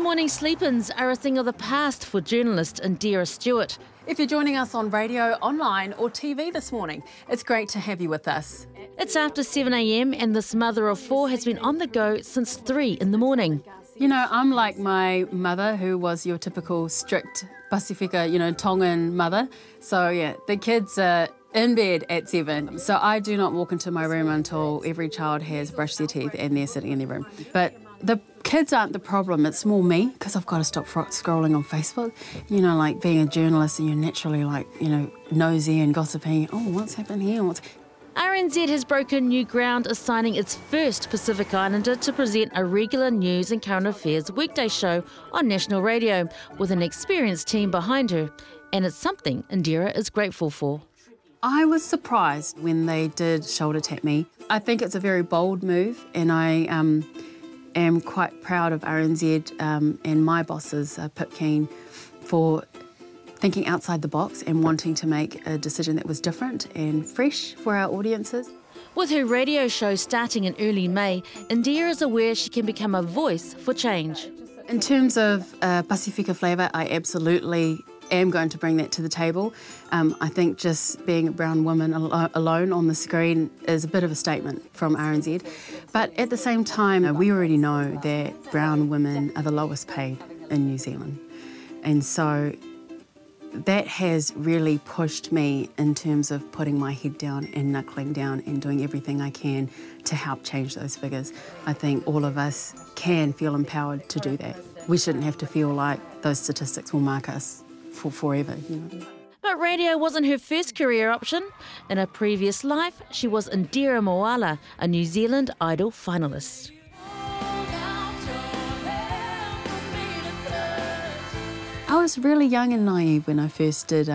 Early morning sleep-ins are a thing of the past for journalist Indira Stewart. If you're joining us on radio, online or TV this morning, it's great to have you with us. It's after 7 a.m. and this mother of four has been on the go since 3 in the morning. You know, I'm like my mother, who was your typical strict Pasifika, you know, Tongan mother. So yeah, the kids are in bed at 7. So I do not walk into my room until every child has brushed their teeth and they're sitting in their room. But the kids aren't the problem, it's more me, because I've got to stop scrolling on Facebook. You know, like being a journalist and you're naturally like, you know, nosy and gossiping. Oh, what's happened here? RNZ has broken new ground, assigning its first Pacific Islander to present a regular news and current affairs weekday show on national radio with an experienced team behind her. And it's something Indira is grateful for. I was surprised when they did shoulder tap me. I think it's a very bold move, and I am quite proud of RNZ and my bosses, Pip Keane, for thinking outside the box and wanting to make a decision that was different and fresh for our audiences. With her radio show starting in early May, Indira is aware she can become a voice for change. In terms of Pasifika flavour, I absolutely am going to bring that to the table. I think just being a brown woman alone on the screen is a bit of a statement from RNZ. But at the same time, we already know that brown women are the lowest paid in New Zealand. And so that has really pushed me in terms of putting my head down and knuckling down and doing everything I can to help change those figures. I think all of us can feel empowered to do that. We shouldn't have to feel like those statistics will mark us for forever, you know. But radio wasn't her first career option. In her previous life, she was Indira Moala, a New Zealand Idol finalist. I was really young and naive when I first did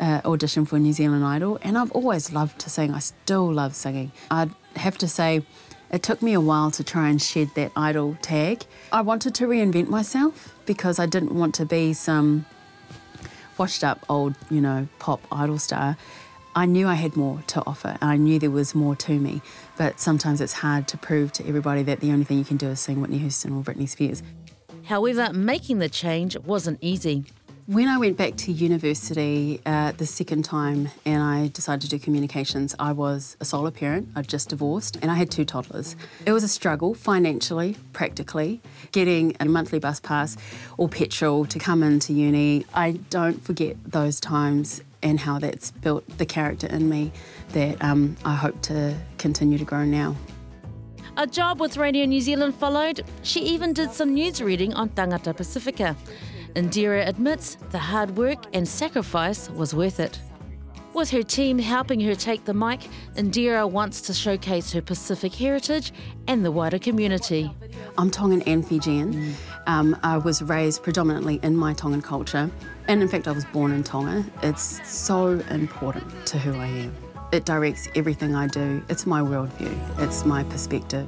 audition for New Zealand Idol, and I've always loved to sing. I still love singing. I'd have to say it took me a while to try and shed that idol tag. I wanted to reinvent myself because I didn't want to be some washed up old, you know, pop idol star. I knew I had more to offer. I knew there was more to me, but sometimes it's hard to prove to everybody that the only thing you can do is sing Whitney Houston or Britney Spears. However, making the change wasn't easy. When I went back to university the second time and I decided to do communications, I was a solo parent. I'd just divorced and I had 2 toddlers. It was a struggle financially, practically, getting a monthly bus pass or petrol to come into uni. I don't forget those times and how that's built the character in me that I hope to continue to grow now. A job with Radio New Zealand followed. She even did some news reading on Tagata Pasifika. Indira admits the hard work and sacrifice was worth it. With her team helping her take the mic, Indira wants to showcase her Pacific heritage and the wider community. I'm Tongan and Fijian. I was raised predominantly in my Tongan culture, and in fact I was born in Tonga. It's so important to who I am. It directs everything I do. It's my worldview. It's my perspective.